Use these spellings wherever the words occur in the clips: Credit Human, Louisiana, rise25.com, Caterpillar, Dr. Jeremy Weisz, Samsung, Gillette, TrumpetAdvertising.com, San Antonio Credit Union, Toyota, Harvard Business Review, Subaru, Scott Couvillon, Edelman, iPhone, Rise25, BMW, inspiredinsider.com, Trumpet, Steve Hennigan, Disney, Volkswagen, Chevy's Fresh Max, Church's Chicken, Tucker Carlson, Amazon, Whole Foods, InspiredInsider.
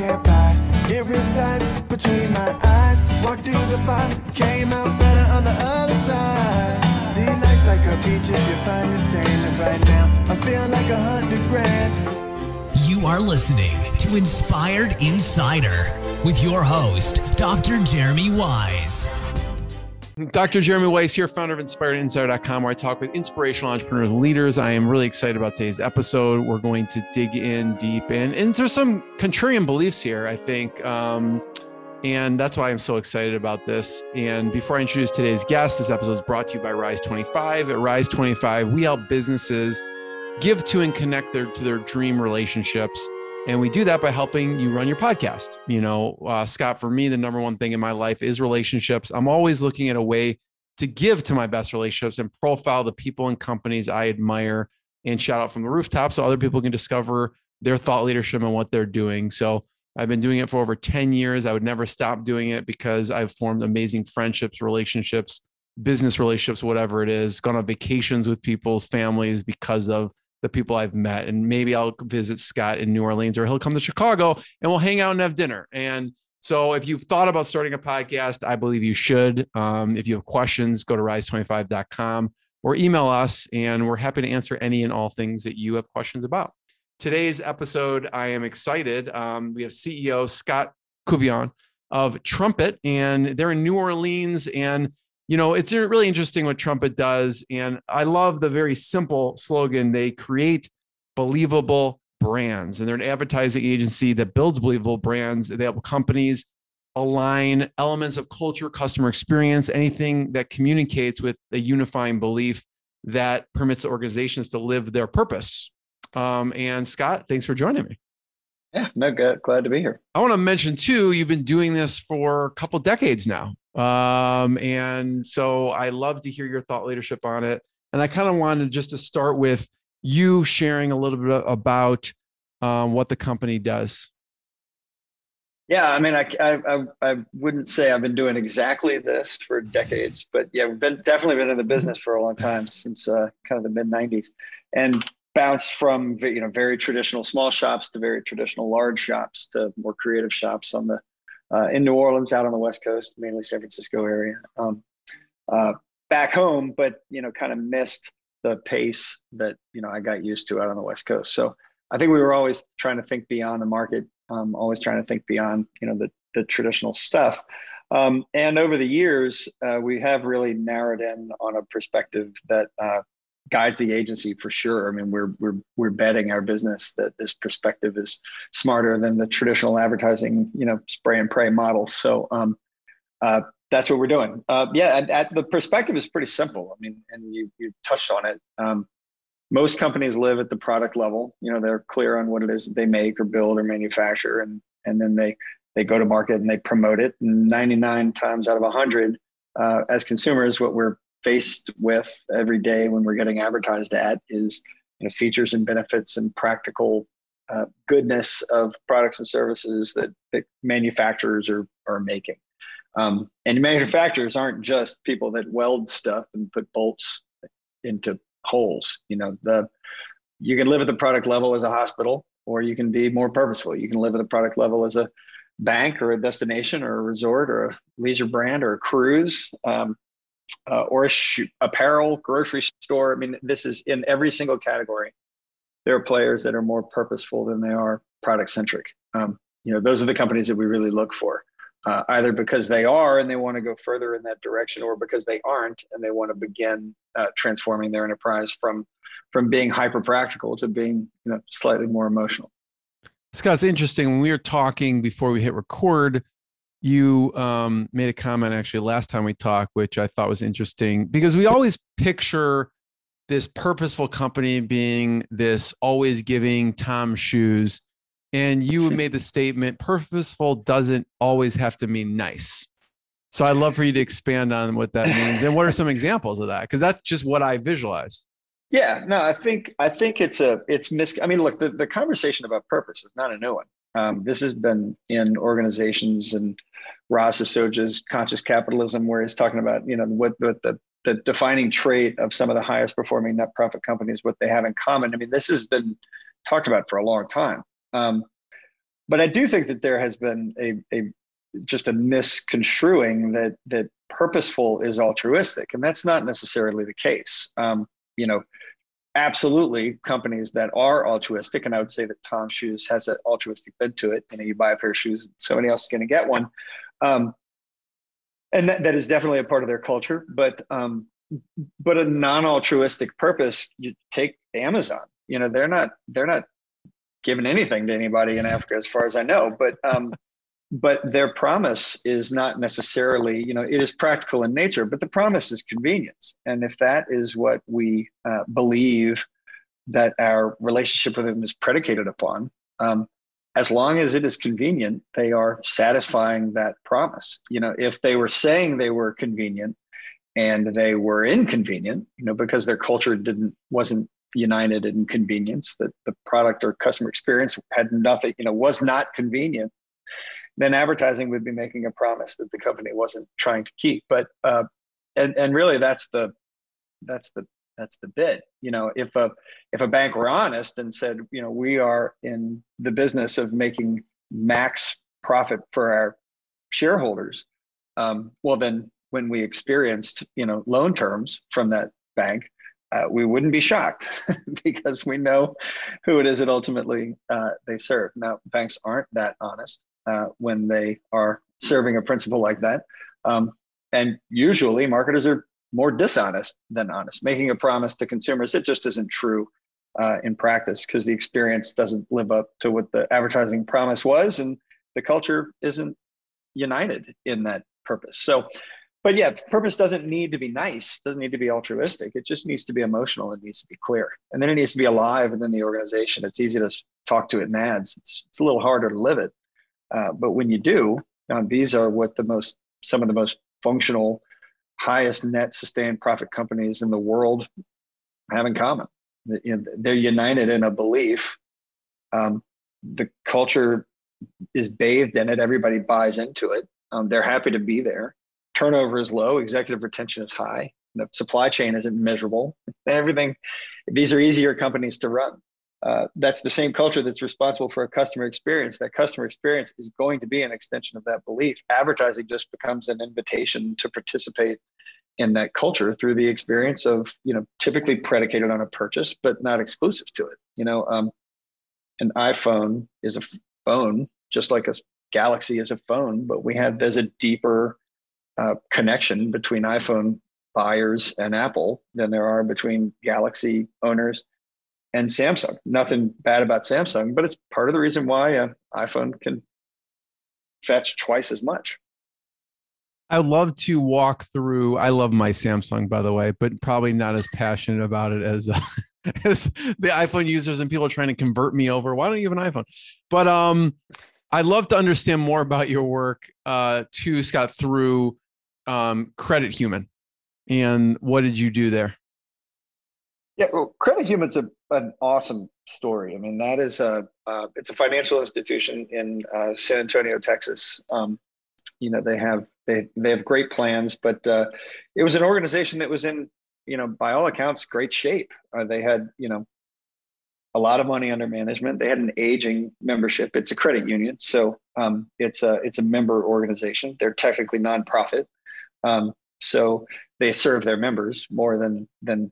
can't buy. It resides between my eyes. Walked through the fire, came out better on the other side. See, life's like a beach if you find the sailing right now. I'm feeling like $100 grand. You are listening to Inspired Insider with your host, Dr. Jeremy Weisz. Dr. Jeremy Weisz here, founder of inspiredinsider.com, where I talk with inspirational entrepreneurs, leaders. I am really excited about today's episode. We're going to dig in deep and into some contrarian beliefs here, I think. And that's why I'm so excited about this. And before I introduce today's guest, this episode is brought to you by Rise25. At Rise25, we help businesses give to and connect to their dream relationships. And we do that by helping you run your podcast. You know, Scott, for me, the number one thing in my life is relationships. I'm always looking at a way to give to my best relationships and profile the people and companies I admire and shout out from the rooftop so other people can discover their thought leadership and what they're doing. So I've been doing it for over 10 years. I would never stop doing it because I've formed amazing friendships, relationships, business relationships, whatever it is, gone on vacations with people's families because of the people I've met. And maybe I'll visit Scott in New Orleans, or he'll come to Chicago and we'll hang out and have dinner. And so if you've thought about starting a podcast, I believe you should. If you have questions, go to rise25.com or email us, and we're happy to answer any and all things that you have questions about. Today's episode, I am excited. We have CEO Scott Couvillon of Trumpet, and they're in New Orleans. And you know, it's really interesting what Trumpet does. And I love the very simple slogan. They create believable brands, and they're an advertising agency that builds believable brands. They help companies align elements of culture, customer experience, anything that communicates with a unifying belief that permits organizations to live their purpose. And Scott, thanks for joining me. Yeah, no, glad to be here. I want to mention too, you've been doing this for a couple decades now. And so I love to hear your thought leadership on it. And I kind of wanted just to start with you sharing a little bit about what the company does. Yeah, I mean, I wouldn't say I've been doing exactly this for decades, but yeah, we've definitely been in the business for a long time, since kind of the mid-90s, and bounced from, you know, very traditional small shops to very traditional large shops to more creative shops on the in New Orleans, out on the West Coast, mainly San Francisco area, back home, but, you know, kind of missed the pace that, you know, I got used to out on the West Coast. So I think we were always trying to think beyond the market, always trying to think beyond, you know, the traditional stuff. And over the years, we have really narrowed in on a perspective that guides the agency for sure. I mean, we're betting our business that this perspective is smarter than the traditional advertising, you know, spray and pray model. So that's what we're doing. Yeah, and the perspective is pretty simple. I mean, and you touched on it. Most companies live at the product level. You know, they're clear on what it is that they make or build or manufacture, and then they go to market and they promote it. And 99 times out of 100, as consumers, what we're faced with every day when we're getting advertised at is, you know, features and benefits and practical goodness of products and services that manufacturers are making. And manufacturers aren't just people that weld stuff and put bolts into holes. You know, you can live at the product level as a hospital, or you can be more purposeful. You can live at the product level as a bank or a destination or a resort or a leisure brand or a cruise. Or apparel, grocery store. I mean, this is in every single category. There are players that are more purposeful than they are product centric. You know, those are the companies that we really look for, either because they are and they want to go further in that direction, or because they aren't and they want to begin transforming their enterprise from being hyper practical to being, you know, slightly more emotional. Scott, it's interesting. When we were talking before we hit record, you made a comment actually last time we talked, which I thought was interesting, because we always picture this purposeful company being this always giving Tom Shoes. And you made the statement, purposeful doesn't always have to mean nice. So I'd love for you to expand on what that means. And what are some examples of that? Because that's just what I visualize. Yeah, no, I think I mean, look, the conversation about purpose is not a new one. This has been in organizations and Ross Assoja's Conscious Capitalism, where he's talking about, you know, what the defining trait of some of the highest performing net profit companies, what they have in common. I mean, this has been talked about for a long time. But I do think that there has been a misconstruing that purposeful is altruistic, and that's not necessarily the case. Absolutely, companies that are altruistic, and I would say that Tom's Shoes has an altruistic bent to it. You buy a pair of shoes, somebody else is going to get one, and that is definitely a part of their culture. But a non-altruistic purpose, you take Amazon. They're not giving anything to anybody in Africa, as far as I know. But their promise is not necessarily, it is practical in nature, but the promise is convenience. And if that is what we believe that our relationship with them is predicated upon, as long as it is convenient, they are satisfying that promise. If they were saying they were convenient and they were inconvenient, because their culture wasn't united in convenience, that the product or customer experience had nothing, was not convenient, then advertising would be making a promise that the company wasn't trying to keep. But and really, that's the bit. If a bank were honest and said, we are in the business of making max profit for our shareholders, well, then when we experienced loan terms from that bank, we wouldn't be shocked because we know who it is that ultimately they serve. Now, banks aren't that honest when they are serving a principle like that. And usually marketers are more dishonest than honest. Making a promise to consumers, it just isn't true in practice because the experience doesn't live up to what the advertising promise was, and the culture isn't united in that purpose. But yeah, purpose doesn't need to be nice, doesn't need to be altruistic. It just needs to be emotional. It needs to be clear. And then it needs to be alive within the organization. It's easy to talk to it in ads. It's a little harder to live it. But when you do, these are what some of the most functional, highest net sustained profit companies in the world have in common. They're united in a belief. The culture is bathed in it. Everybody buys into it. They're happy to be there. Turnover is low, executive retention is high, the supply chain isn't miserable. Everything, these are easier companies to run. That's the same culture that's responsible for a customer experience. That customer experience is going to be an extension of that belief. Advertising just becomes an invitation to participate in that culture through the experience of, typically predicated on a purchase, but not exclusive to it. An iPhone is a phone, just like a Galaxy is a phone, but there's a deeper connection between iPhone buyers and Apple than there are between Galaxy owners and Samsung. Nothing bad about Samsung, but it's part of the reason why an iPhone can fetch twice as much. I love to walk through. I love my Samsung, by the way, but probably not as passionate about it as the iPhone users and people trying to convert me over. Why don't you have an iPhone? But I'd love to understand more about your work, Scott, through Credit Human, and what did you do there? Yeah, well, Credit Human's an awesome story. That is it's a financial institution in San Antonio, Texas. They have great plans, but it was an organization that was in, by all accounts, great shape. They had a lot of money under management. They had an aging membership. It's a credit union, so it's a member organization. They're technically nonprofit, so they serve their members more than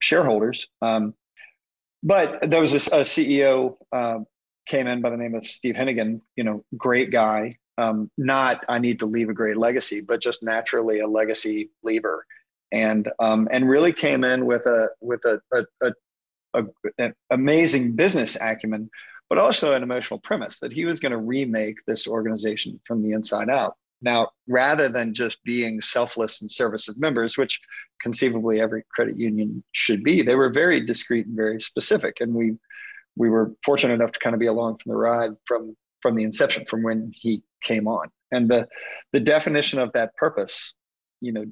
shareholders. But there was a CEO came in by the name of Steve Hennigan. Great guy. Not I need to leave a great legacy, but just naturally a legacy leaver, and really came in with an amazing business acumen, but also an emotional premise that he was going to remake this organization from the inside out. Now, rather than just being selfless in service of members, which conceivably every credit union should be, they were very discreet and very specific. And we were fortunate enough to kind of be along for the ride from the inception, from when he came on. And the definition of that purpose,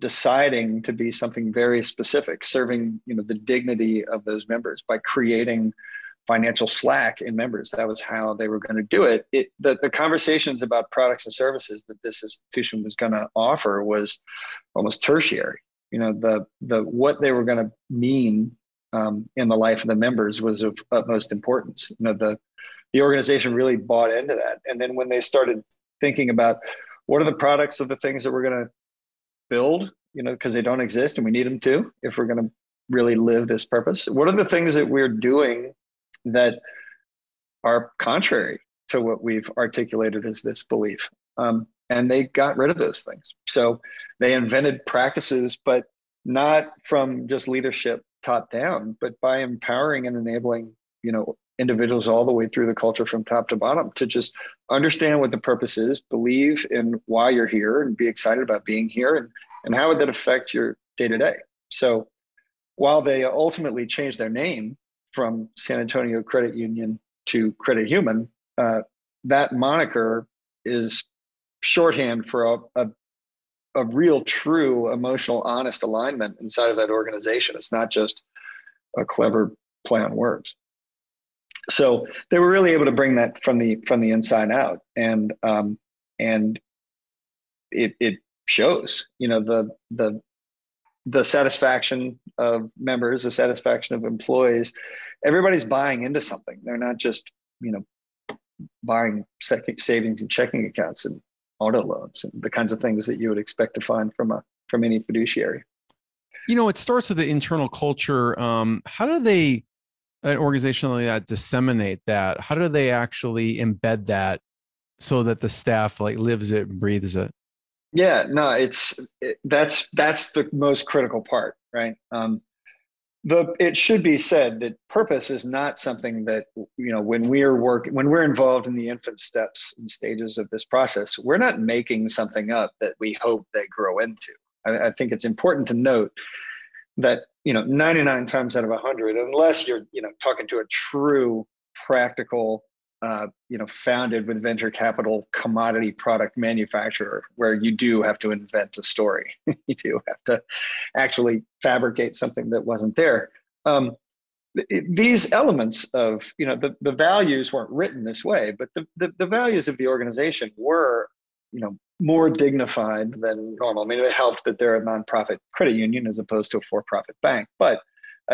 deciding to be something very specific, serving, the dignity of those members by creating financial slack in members. That was how they were going to do it. The conversations about products and services that this institution was going to offer was almost tertiary. What they were going to mean in the life of the members was of utmost importance. the organization really bought into that. And then when they started thinking about what are the products of the things that we're going to build, you know, because they don't exist and we need them to, if we're going to really live this purpose. What are the things that we're doing that are contrary to what we've articulated as this belief? And they got rid of those things. So they invented practices, but not from just leadership top down, but by empowering and enabling, you know, individuals all the way through the culture from top to bottom to just understand what the purpose is, believe in why you're here, and be excited about being here, and how would that affect your day-to-day. So while they ultimately changed their name from San Antonio Credit Union to Credit Human, that moniker is shorthand for a real, true, emotional, honest alignment inside of that organization. It's not just a clever play on words. So they were really able to bring that from the inside out, and it shows, you know, the satisfaction of members, the satisfaction of employees. Everybody's buying into something. They're not just, you know, buying savings and checking accounts and auto loans and the kinds of things that you would expect to find from any fiduciary. You know, it starts with the internal culture. How do they, an organization like that, disseminate that? How do they actually embed that so that the staff like lives it and breathes it? Yeah, no, that's the most critical part, right? It should be said that purpose is not something that, you know, when we're involved in the infant steps and stages of this process, we're not making something up that we hope they grow into. I think it's important to note that, you know, 99 times out of 100, unless you're, you know, talking to a true practical, you know, founded with venture capital commodity product manufacturer, where you do have to invent a story, you do have to actually fabricate something that wasn't there. These elements of, you know, the values weren't written this way, but the values of the organization were, you know, more dignified than normal. I mean, it helped that they're a nonprofit credit union as opposed to a for-profit bank. But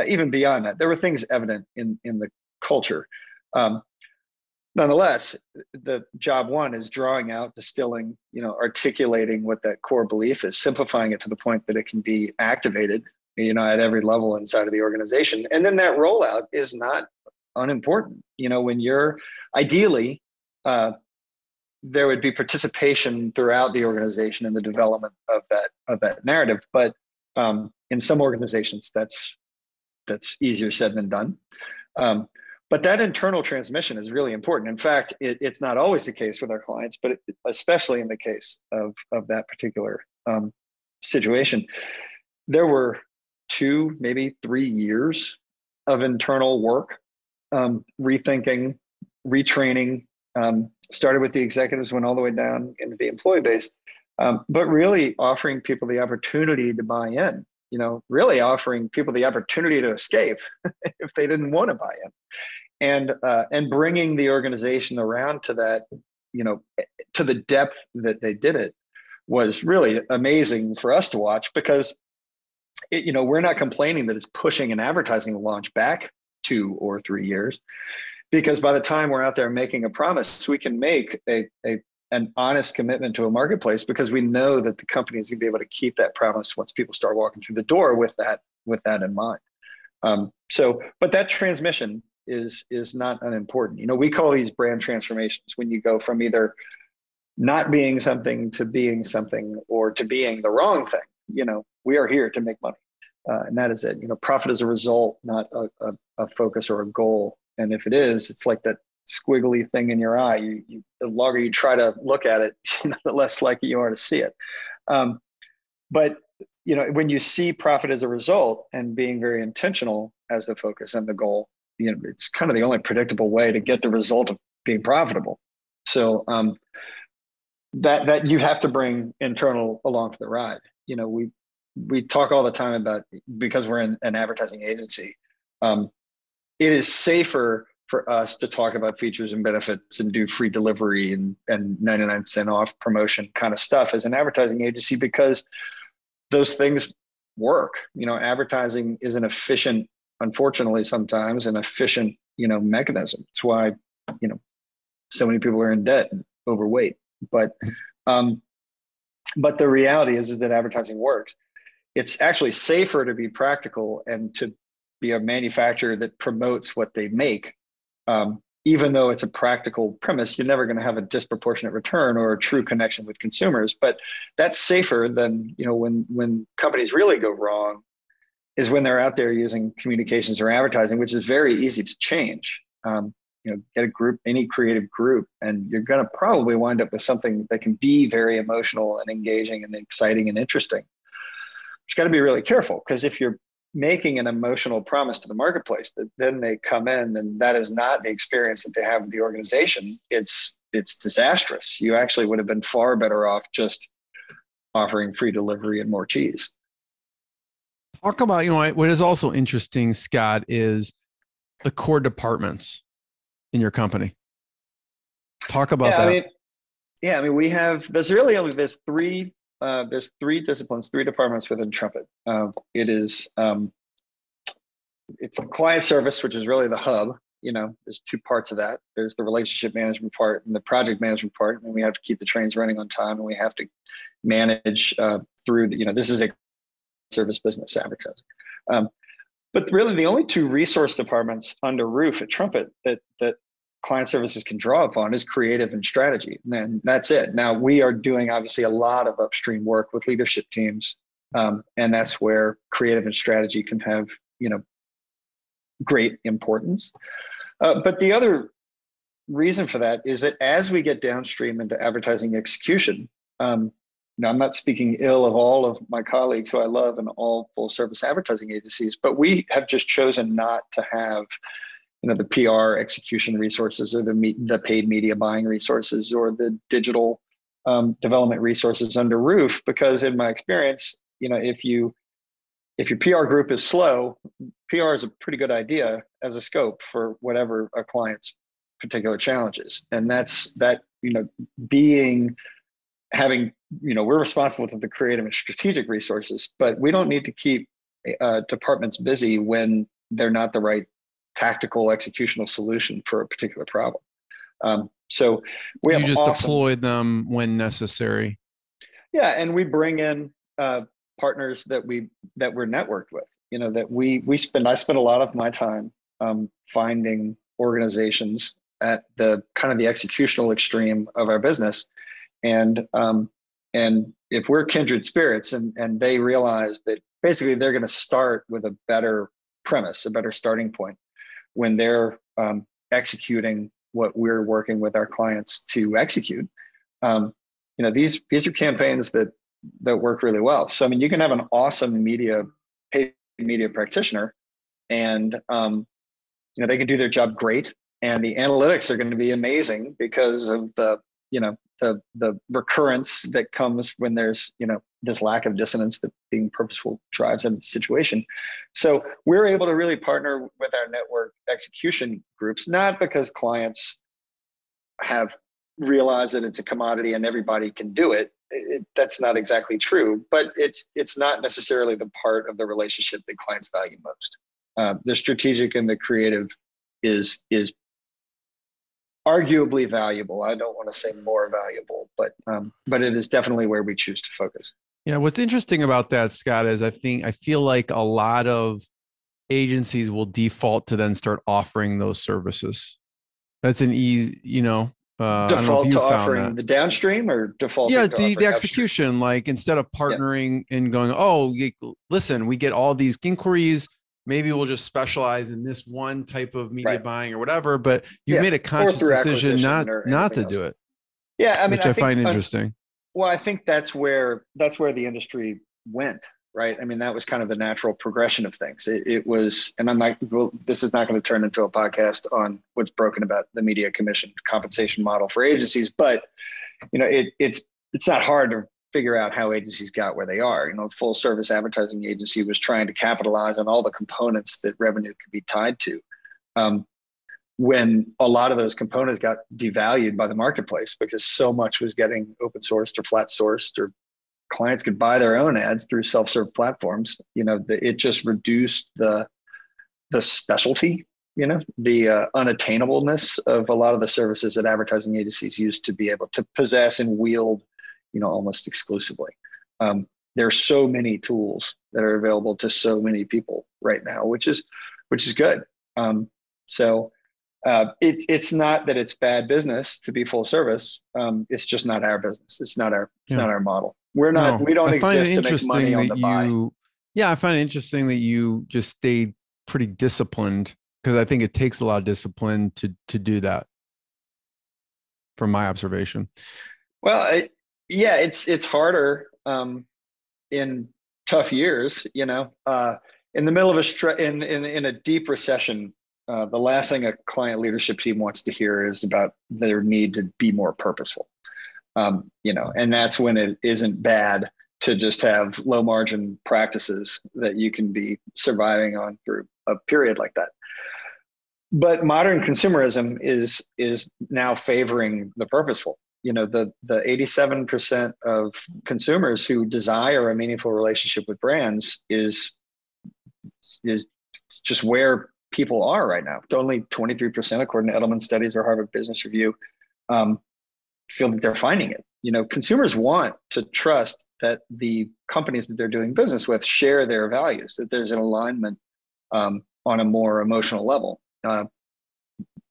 even beyond that, there were things evident in the culture. Nonetheless, the job one is drawing out, distilling, you know, articulating what that core belief is, simplifying it to the point that it can be activated, you know, at every level inside of the organization. And then that rollout is not unimportant. You know, when you're ideally, there would be participation throughout the organization in the development of that narrative. But in some organizations, that's easier said than done. But that internal transmission is really important. In fact, it's not always the case with our clients, but especially in the case of that particular situation. There were 2, maybe 3 years of internal work, rethinking, retraining, started with the executives, went all the way down into the employee base, but really offering people the opportunity to buy in, you know, really offering people the opportunity to escape if they didn't want to buy in, and bringing the organization around to that, you know, to the depth that they did it was really amazing for us to watch, because, you know, we're not complaining that it's pushing an advertising launch back 2 or 3 years. Because by the time we're out there making a promise, we can make an honest commitment to a marketplace, because we know that the company is going to be able to keep that promise once people start walking through the door with that in mind. But that transmission is not unimportant. You know, we call these brand transformations when you go from either not being something to being something, or to being the wrong thing. You know, we are here to make money, and that is it. You know, profit is a result, not a focus or a goal. And if it is, it's like that squiggly thing in your eye. The longer you try to look at it, you know, the less likely you are to see it. But, you know, when you see profit as a result and being very intentional as the focus and the goal, you know, it's kind of the only predictable way to get the result of being profitable. So that you have to bring internal along for the ride. You know, we talk all the time about, because we're in an advertising agency, it is safer for us to talk about features and benefits and do free delivery and 99% off promotion kind of stuff as an advertising agency, because those things work. You know, advertising is an efficient, unfortunately sometimes, an efficient, you know, mechanism. It's why you know, so many people are in debt and overweight. But the reality is that advertising works. It's actually safer to be practical and to be a manufacturer that promotes what they make. Even though it's a practical premise, you're never going to have a disproportionate return or a true connection with consumers. But that's safer than, you know, when companies really go wrong is when they're out there using communications or advertising, which is very easy to change. You know, get a group, any creative group, and you're going to probably wind up with something that can be very emotional and engaging and exciting and interesting. You've got to be really careful, because if you're making an emotional promise to the marketplace that then they come in and that is not the experience that they have with the organization, it's disastrous. You actually would have been far better off just offering free delivery and more cheese. Talk about, you know, what is also interesting, Scott, is the core departments in your company. Talk about that. I mean, we have, there's three disciplines, three departments within Trumpet. It's client service, which is really the hub. You know, there's two parts of that. There's the relationship management part and the project management part. And we have to keep the trains running on time, and we have to manage through the, you know, this is a service business, advertising. But really the only two resource departments under roof at Trumpet that client services can draw upon is creative and strategy, and then that's it. Now, we are doing obviously a lot of upstream work with leadership teams, and that's where creative and strategy can have, you know, great importance. But the other reason for that is that as we get downstream into advertising execution, now I'm not speaking ill of all of my colleagues who I love in all full-service advertising agencies, but we have just chosen not to have, you know, the PR execution resources, or the paid media buying resources, or the digital development resources under roof, because in my experience, you know, if your PR group is slow, PR is a pretty good idea as a scope for whatever a client's particular challenge is. And that's that, you know, having, you know, we're responsible for the creative and strategic resources, but we don't need to keep departments busy when they're not the right tactical executional solution for a particular problem. So we have just deploy them when necessary. Yeah, and we bring in partners that we're networked with. You know, that I spend a lot of my time finding organizations at the kind of the executional extreme of our business, and if we're kindred spirits and they realize that basically they're going to start with a better premise, a better starting point, when they're executing what we're working with our clients to execute. You know, these are campaigns that work really well. So, I mean, you can have an awesome paid media practitioner, and you know, they can do their job great, and the analytics are going to be amazing because of the, you know, the recurrence that comes when there's, you know, this lack of dissonance that being purposeful drives in the situation. So we're able to really partner with our network execution groups, not because clients have realized that it's a commodity and everybody can do it. That's not exactly true, but it's not necessarily the part of the relationship that clients value most. The strategic and the creative is arguably valuable. I don't want to say more valuable, but it is definitely where we choose to focus. Yeah, what's interesting about that, Scott, is I feel like a lot of agencies will default to then start offering those services. That's an easy, you know, default to offering the downstream, or default. Yeah, the execution. Upstream. Like, instead of partnering and going, oh, listen, we get all these inquiries. Maybe we'll just specialize in this one type of media buying or whatever, but you made a conscious decision not to do it. Yeah, I mean, which I find interesting. Well, I think that's where the industry went, right? I mean, that was kind of the natural progression of things. It was, and I'm like, well, this is not going to turn into a podcast on what's broken about the media commission compensation model for agencies, but you know, it's not hard to figure out how agencies got where they are. You know, full service advertising agency was trying to capitalize on all the components that revenue could be tied to. When a lot of those components got devalued by the marketplace because so much was getting open sourced or flat sourced, or clients could buy their own ads through self-serve platforms, you know, it just reduced the specialty you know, the unattainableness of a lot of the services that advertising agencies used to be able to possess and wield, you know, almost exclusively. There are so many tools that are available to so many people right now, which is good. It's not that it's bad business to be full service. It's just not our business. It's not our model. We don't exist to make money on the buy. Yeah. I find it interesting that you just stayed pretty disciplined, because I think it takes a lot of discipline to do that, from my observation. Well, it's harder in tough years, you know, in the middle of a deep recession. The last thing a client leadership team wants to hear is about their need to be more purposeful, and that's when it isn't bad to just have low margin practices that you can be surviving on through a period like that. But modern consumerism is now favoring the purposeful. You know, the 87% of consumers who desire a meaningful relationship with brands is just where people are right now. Only 23%, according to Edelman studies or Harvard Business Review, feel that they're finding it. You know, consumers want to trust that the companies that they're doing business with share their values, that there's an alignment on a more emotional level.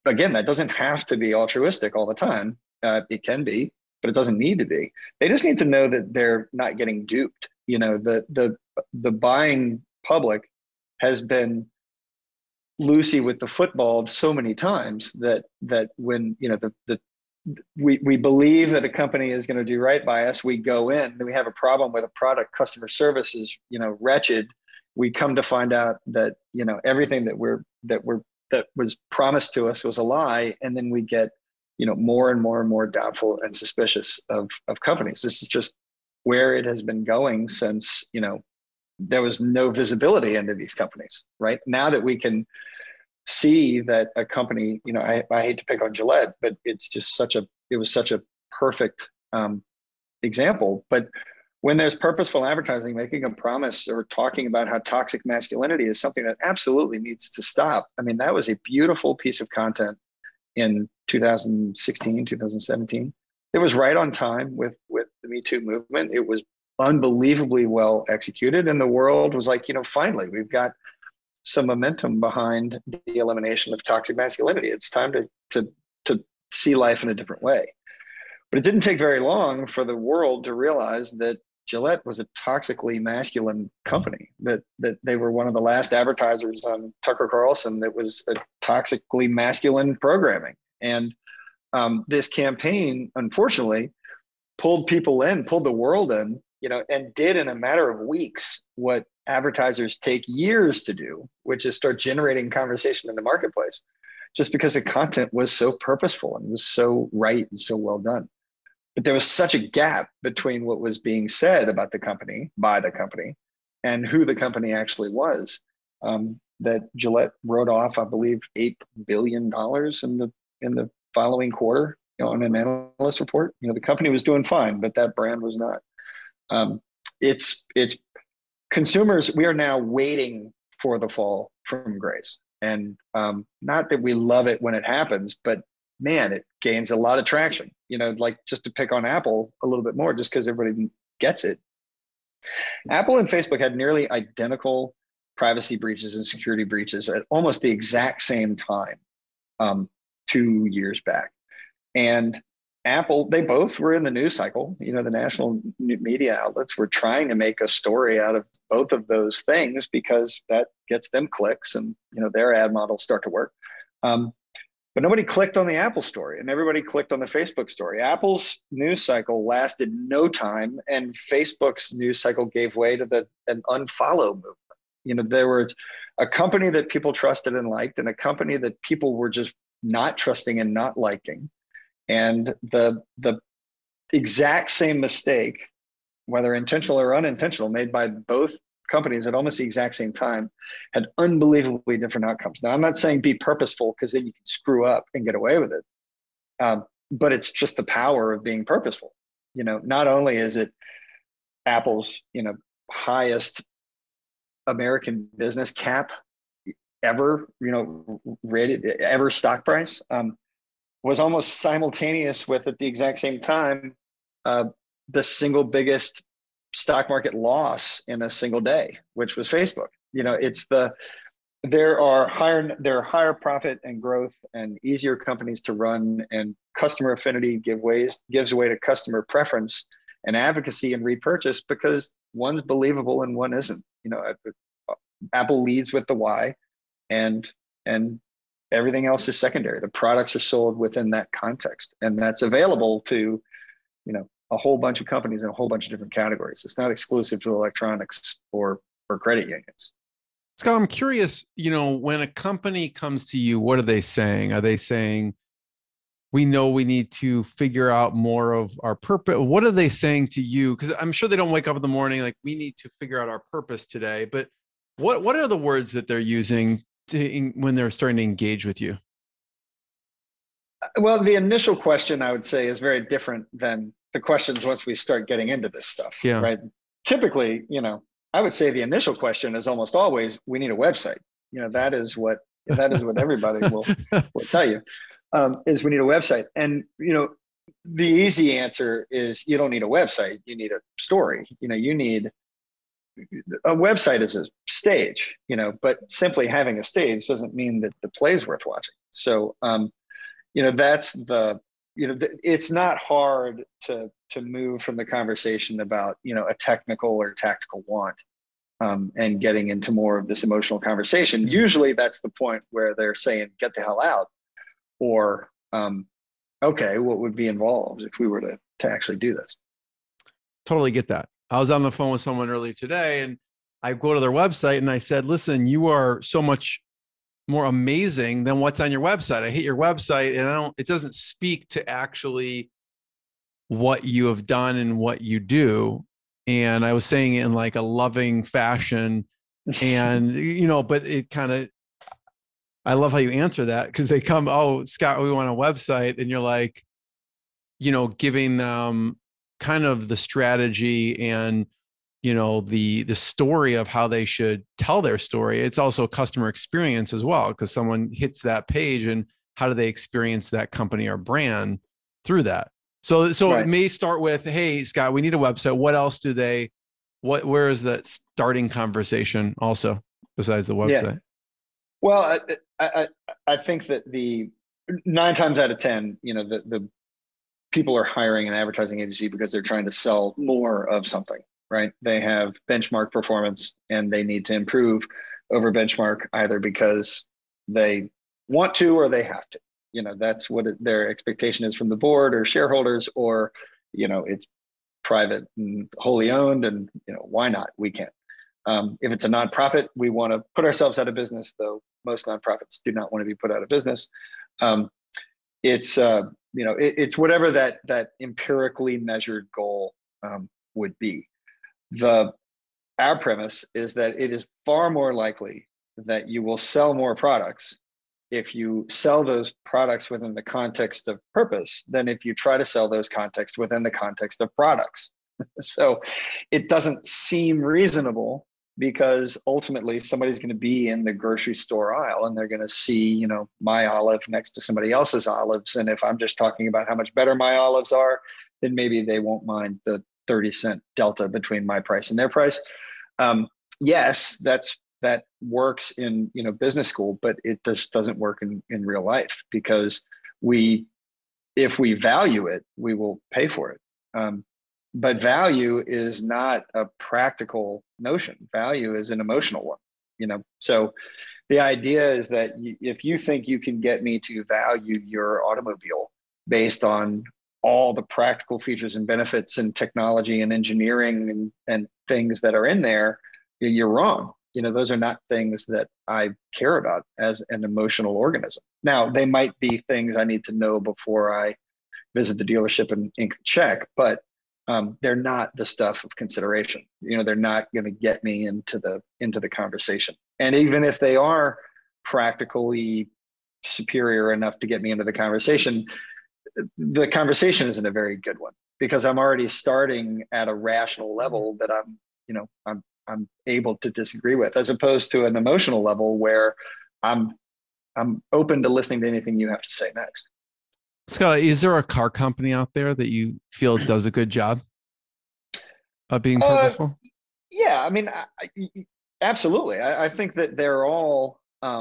Again, that doesn't have to be altruistic all the time. It can be, but it doesn't need to be. They just need to know that they're not getting duped. You know, the buying public has been loosey with the football so many times that when, you know, we believe that a company is going to do right by us, we go in and we have a problem with a product. Customer service is, you know, wretched. We come to find out that, you know, everything that was promised to us was a lie, and then we get, you know, more and more and more doubtful and suspicious of companies. This is just where it has been going since, you know, there was no visibility into these companies. Right now that we can see that a company, you know, I hate to pick on Gillette, but it's just such a perfect example. But when there's purposeful advertising, making a promise or talking about how toxic masculinity is something that absolutely needs to stop. I mean, that was a beautiful piece of content in 2016, 2017. It was right on time with the Me Too movement. It was unbelievably well executed, and the world was like, you know, finally, we've got some momentum behind the elimination of toxic masculinity. It's time to see life in a different way. But it didn't take very long for the world to realize that Gillette was a toxically masculine company, that they were one of the last advertisers on Tucker Carlson that was a toxically masculine programming. And this campaign, unfortunately, pulled people in, pulled the world in, you know, and did in a matter of weeks what advertisers take years to do, which is start generating conversation in the marketplace, just because the content was so purposeful and was so right and so well done. But there was such a gap between what was being said about the company, by the company, and who the company actually was, that Gillette wrote off, I believe, $8 billion in the following quarter, you know, on an analyst report. You know, the company was doing fine, but that brand was not. It's consumers. We are now waiting for the fall from grace, and not that we love it when it happens, but man, it gains a lot of traction. You know, like, just to pick on Apple a little bit more, just because everybody gets it. Apple and Facebook had nearly identical privacy breaches and security breaches at almost the exact same time, 2 years back. And Apple, they both were in the news cycle. You know, the national media outlets were trying to make a story out of both of those things, because that gets them clicks and, you know, their ad models start to work. But nobody clicked on the Apple story, and everybody clicked on the Facebook story. Apple's news cycle lasted no time, and Facebook's news cycle gave way to an unfollow movement. You know, there was a company that people trusted and liked, and a company that people were just not trusting and not liking. And the exact same mistake, whether intentional or unintentional, made by both companies at almost the exact same time had unbelievably different outcomes. Now, I'm not saying be purposeful, because then you can screw up and get away with it. But it's just the power of being purposeful. You know, not only is it Apple's, you know, highest American business cap ever, rated ever stock price, was almost simultaneous with, at the exact same time, the single biggest stock market loss in a single day, which was Facebook. There are higher profit and growth and easier companies to run, and customer affinity gives way to customer preference and advocacy and repurchase, because one's believable and one isn't. Apple leads with the why, and everything else is secondary. The products are sold within that context, and that's available to, a whole bunch of companies in a whole bunch of different categories. It's not exclusive to electronics or credit unions. Scott, I'm curious, when a company comes to you, what are they saying? Are they saying, we know we need to figure out more of our purpose? What are they saying to you? Because I'm sure they don't wake up in the morning like, we need to figure out our purpose today. But what are the words that they're using when they're starting to engage with you? Well, the initial question, I would say, is very different than the questions once we start getting into this stuff, right? Typically, I would say the initial question is almost always, we need a website. That is what everybody will tell you, is we need a website. And, the easy answer is you don't need a website. You need a story. You need a website as a stage, but simply having a stage doesn't mean that the play's worth watching. So, that's it's not hard to move from the conversation about, a technical or tactical want, and getting into more of this emotional conversation. Usually that's the point where they're saying, get the hell out, or, okay, what would be involved if we were to actually do this? Totally get that. I was on the phone with someone earlier today, and I go to their website and I said, listen, you are so much more amazing than what's on your website. I hate your website, and it doesn't speak to actually what you have done and what you do. And I was saying it in like a loving fashion, and, but it kind of, I love how you answer that, because they come, oh, Scott, we want a website. And you're like, giving them kind of the strategy and, the story of how they should tell their story. It's also a customer experience as well, because someone hits that page and how do they experience that company or brand through that? So right. It may start with, hey, Scott, we need a website. What else do they, where is that starting conversation also besides the website? Yeah. Well, I think that 9 times out of 10, the people are hiring an advertising agency because they're trying to sell more of something. Right? They have benchmark performance and they need to improve over benchmark, either because they want to or they have to. That's what their expectation is from the board or shareholders, or, it's private and wholly owned, and, why not? We can't. If it's a nonprofit, we want to put ourselves out of business, though most nonprofits do not want to be put out of business. It's whatever that empirically measured goal would be. Our premise is that it is far more likely that you will sell more products if you sell those products within the context of purpose than if you try to sell those contexts within the context of products. So it doesn't seem reasonable, because ultimately somebody's going to be in the grocery store aisle and they're going to see, my olive next to somebody else's olives. And if I'm just talking about how much better my olives are, then maybe they won't mind the 30-cent delta between my price and their price. Yes, that works in business school, but it just doesn't work in real life, because if we value it, we will pay for it. But value is not a practical notion. Value is an emotional one. So the idea is that if you think you can get me to value your automobile based on all the practical features and benefits and technology and engineering and things that are in there, you're wrong. Those are not things that I care about as an emotional organism. Now, they might be things I need to know before I visit the dealership and ink the check, but they're not the stuff of consideration. They're not going to get me into the conversation. And even if they are practically superior enough to get me into the conversation, the conversation isn't a very good one, because I'm already starting at a rational level that I'm able to disagree with, as opposed to an emotional level where I'm open to listening to anything you have to say next. Scott, is there a car company out there that you feel does a good job of being purposeful? Yeah, I mean, absolutely. I think that they're all, I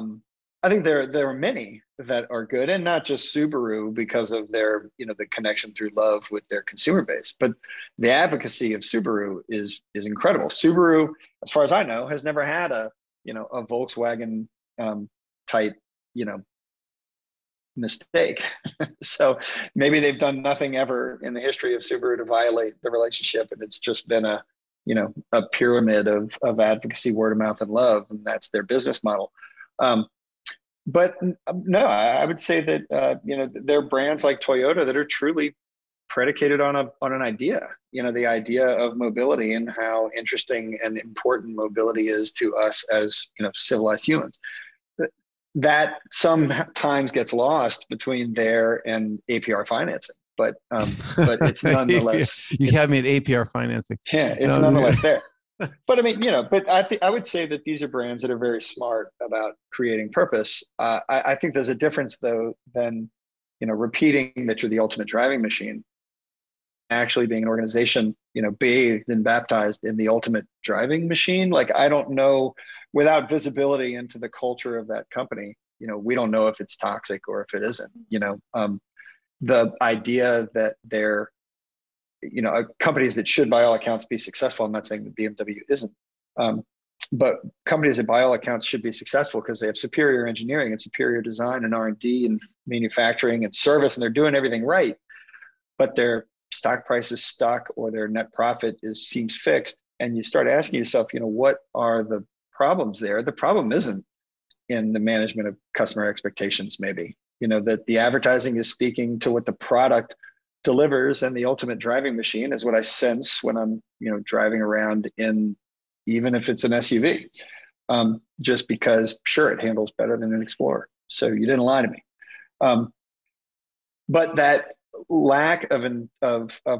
think there are many that are good, and not just Subaru because of their, you know, the connection through love with their consumer base, but the advocacy of Subaru is incredible. Subaru, as far as I know, has never had a, you know, a Volkswagen type, you know, mistake. So maybe they've done nothing ever in the history of Subaru to violate the relationship, and it's just been a, you know, a pyramid of advocacy, word of mouth, and love, and that's their business model. But no, I would say that you know, there are brands like Toyota that are truly predicated on an idea. You know, the idea of mobility and how interesting and important mobility is to us as, you know, civilized humans. That sometimes gets lost between there and APR financing, but it's nonetheless. You have me at APR financing. Yeah, it's nonetheless there. But I mean, you know, but I would say that these are brands that are very smart about creating purpose. I think there's a difference, though, than, you know, repeating that you're the ultimate driving machine, actually being an organization, you know, bathed and baptized in the ultimate driving machine. Like, I don't know, without visibility into the culture of that company, you know, we don't know if it's toxic or if it isn't. You know, the idea that they're, you know, companies that should by all accounts be successful, I'm not saying that BMW isn't, but companies that by all accounts should be successful because they have superior engineering and superior design and R&D and manufacturing and service, and they're doing everything right, but their stock price is stuck or their net profit seems fixed. And you start asking yourself, you know, what are the problems there? The problem isn't in the management of customer expectations, maybe, you know, that the advertising is speaking to what the product delivers, and the ultimate driving machine is what I sense when I'm, you know, driving around in, even if it's an SUV, just because, sure, it handles better than an Explorer. So you didn't lie to me. But that lack of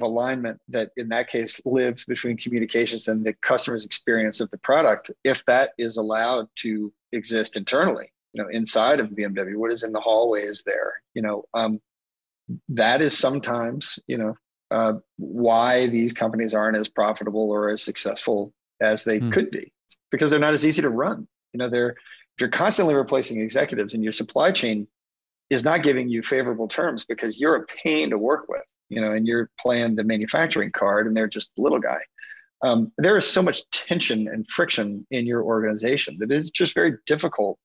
alignment that in that case lives between communications and the customer's experience of the product, if that is allowed to exist internally, you know, inside of BMW, what is in the hallways there, you know, that is sometimes, you know, why these companies aren't as profitable or as successful as they could be, because they're not as easy to run. You know, you're constantly replacing executives, and your supply chain is not giving you favorable terms because you're a pain to work with, you know, and you're playing the manufacturing card and they're just little guy. There is so much tension and friction in your organization that it's just very difficult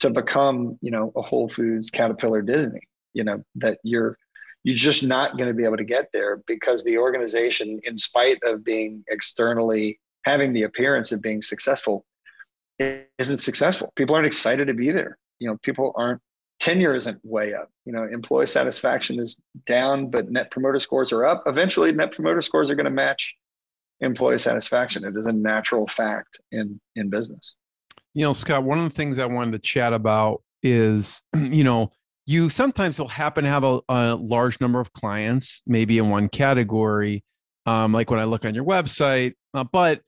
to become, you know, a Whole Foods, Caterpillar, Disney. You know, that you're just not going to be able to get there because the organization, in spite of being externally having the appearance of being successful, isn't successful. People aren't excited to be there. You know, people aren't, tenure isn't way up. You know, employee satisfaction is down, but net promoter scores are up. Eventually, net promoter scores are going to match employee satisfaction. It is a natural fact in business. You know, Scott, one of the things I wanted to chat about is, you know, you sometimes will happen to have a large number of clients, maybe in one category, like when I look on your website. But,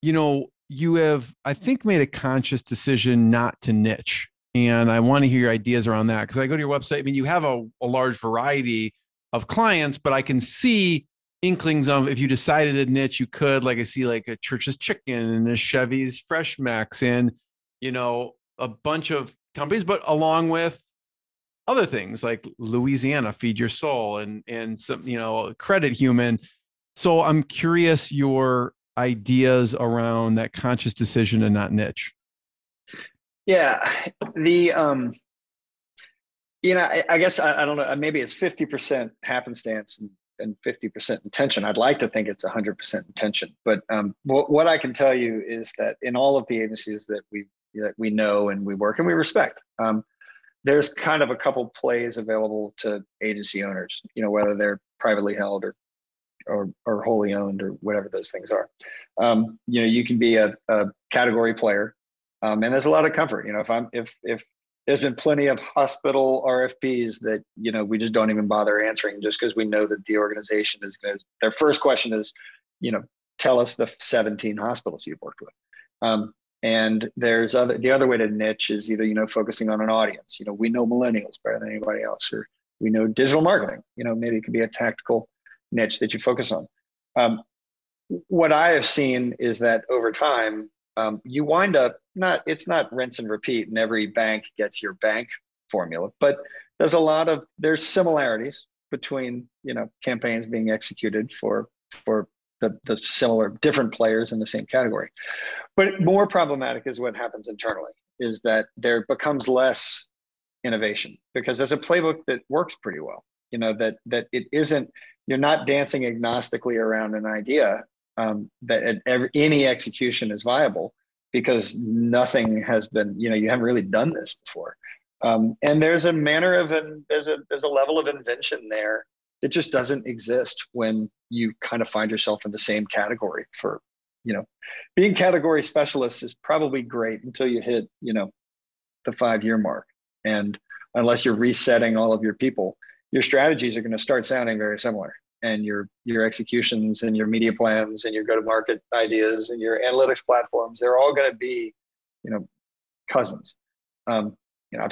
you know, you have, I think, made a conscious decision not to niche. And I want to hear your ideas around that, because I go to your website. I mean, you have a large variety of clients, but I can see inklings of, if you decided to niche, you could, like I see like a Church's Chicken and a Chevy's Fresh Max and, you know, a bunch of companies, but along with other things like Louisiana, Feed Your Soul, and some, you know, Credit Human. So I'm curious your ideas around that conscious decision to not niche. Yeah, the you know, I guess I don't know. Maybe it's 50% happenstance and 50% intention. I'd like to think it's 100% intention, but what I can tell you is that in all of the agencies that we know and we work and we respect, there's kind of a couple plays available to agency owners, you know, whether they're privately held or wholly owned or whatever those things are. You know, you can be a category player, and there's a lot of comfort. You know, if there's been plenty of hospital RFPs that, you know, we just don't even bother answering, just because we know that the organization is going to, their first question is, you know, tell us the 17 hospitals you've worked with. And there's other, the other way to niche is either, focusing on an audience. We know millennials better than anybody else, or we know digital marketing. Maybe it could be a tactical niche that you focus on. What I have seen is that over time, you wind up it's not rinse and repeat and every bank gets your bank formula, but there's similarities between, campaigns being executed for the similar different players in the same category. But more problematic is what happens internally, is that there becomes less innovation because there's a playbook that works pretty well, that it isn't, you're not dancing agnostically around an idea, that any execution is viable because nothing has been, you haven't really done this before. And there's a manner of, there's a level of invention there that just doesn't exist when you kind of find yourself in the same category for, being category specialist is probably great until you hit, the 5-year mark. And unless you're resetting all of your people, your strategies are going to start sounding very similar, and your executions and your media plans and your go-to-market ideas and your analytics platforms, they're all going to be, cousins. I've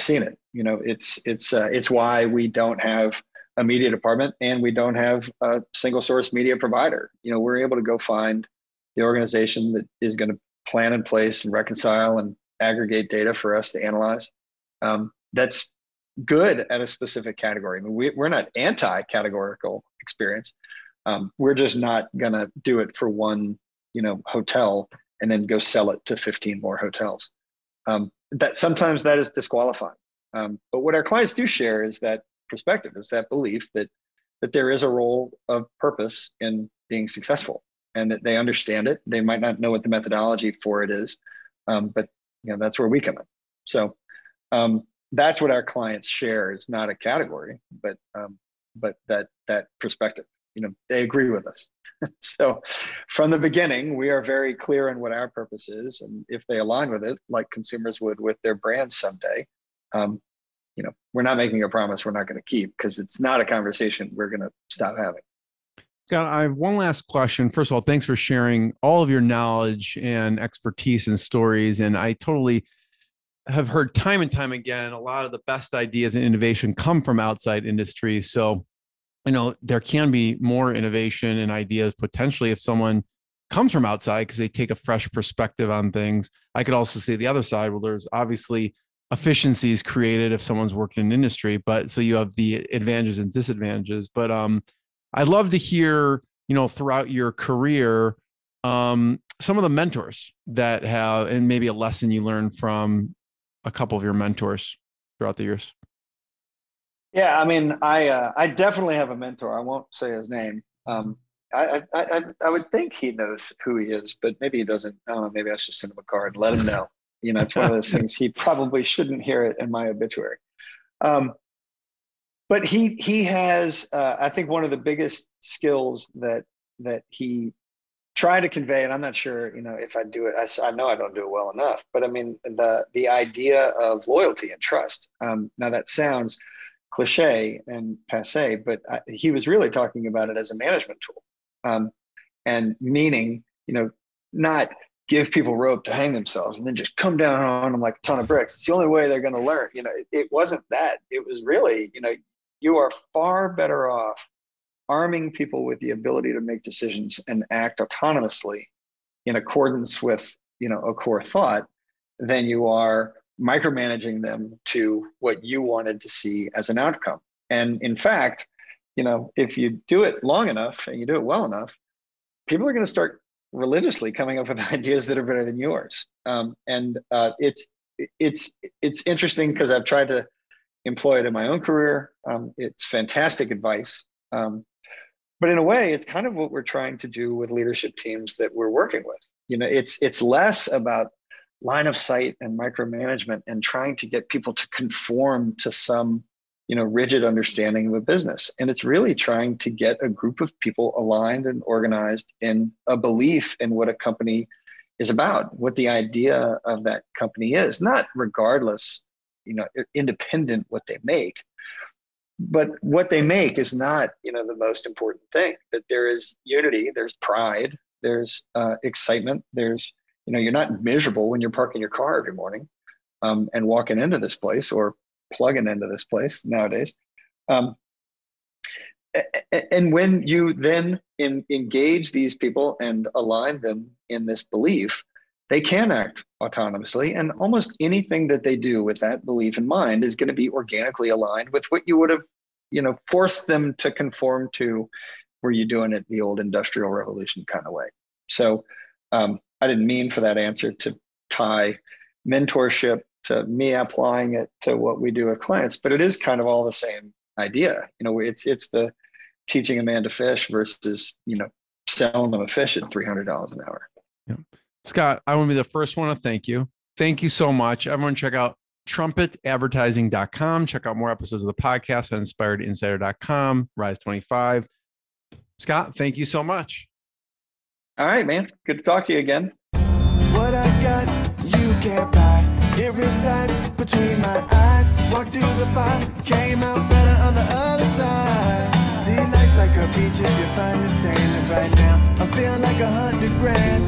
seen it. It's why we don't have a media department and we don't have a single source media provider. We're able to go find the organization that is going to plan in place and reconcile and aggregate data for us to analyze. That's good at a specific category. I mean, we're not anti-categorical experience. We're just not going to do it for one, hotel and then go sell it to 15 more hotels. That sometimes that is disqualifying. But what our clients do share is that perspective, is that belief that there is a role of purpose in being successful, and that they understand it. They might not know what the methodology for it is, but that's where we come in. So that's what our clients share. It's not a category, but that perspective. They agree with us. So from the beginning, we are very clear on what our purpose is. And if they align with it, like consumers would with their brand someday, we're not making a promise we're not going to keep, because it's not a conversation we're going to stop having. Scott, I have one last question. First of all, thanks for sharing all of your knowledge and expertise and stories. And I totally have heard time and time again, a lot of the best ideas and innovation come from outside industries. So there can be more innovation and ideas potentially if someone comes from outside because they take a fresh perspective on things. I could also say the other side, well, there's obviously efficiencies created if someone's working in industry, but so you have the advantages and disadvantages. But I'd love to hear, throughout your career, some of the mentors that have, and maybe a lesson you learned from a couple of your mentors throughout the years. Yeah, I mean, I definitely have a mentor. I won't say his name. I would think he knows who he is, but maybe he doesn't. I don't know. Maybe I should send him a card and let him know. It's one of those things. He probably shouldn't hear it in my obituary. But he has, I think, one of the biggest skills that he tried to convey, and I'm not sure, if I do it, I know I don't do it well enough. But I mean, the idea of loyalty and trust. Now that sounds cliche and passe, but he was really talking about it as a management tool, and meaning, not give people rope to hang themselves and then just come down on them like a ton of bricks. It's the only way they're going to learn. It wasn't that. It was really, you are far better off arming people with the ability to make decisions and act autonomously in accordance with, a core thought than you are micromanaging them to what you wanted to see as an outcome. And in fact, if you do it long enough and you do it well enough, people are going to start religiously coming up with ideas that are better than yours. It's interesting because I've tried to employ it in my own career. It's fantastic advice. But in a way, it's kind of what we're trying to do with leadership teams that we're working with. It's less about line of sight and micromanagement and trying to get people to conform to some, rigid understanding of a business. And it's really trying to get a group of people aligned and organized in a belief in what a company is about, what the idea of that company is, not regardless, independent what they make, but what they make is not, the most important thing, that there is unity, there's pride, there's excitement, there's you know, you're not miserable when you're parking your car every morning and walking into this place or plugging into this place nowadays. And when you then engage these people and align them in this belief, they can act autonomously, and almost anything that they do with that belief in mind is going to be organically aligned with what you would have, you know, forced them to conform to, were you doing it the old Industrial Revolution kind of way. So I didn't mean for that answer to tie mentorship to me applying it to what we do with clients, but it is kind of all the same idea. You know, it's the teaching a man to fish versus, you know, selling them a fish at $300 an hour. Yeah. Scott, I want to be the first one to thank you. Thank you so much. Everyone check out TrumpetAdvertising.com. Check out more episodes of the podcast at inspiredinsider.com, Rise25. Scott, thank you so much. All right, man. Good to talk to you again. What I got, you can't buy. It resides between my eyes. Walked through the fire, came out better on the other side. See, life's like a beach if you find the sailing right now. I feel like $100 grand.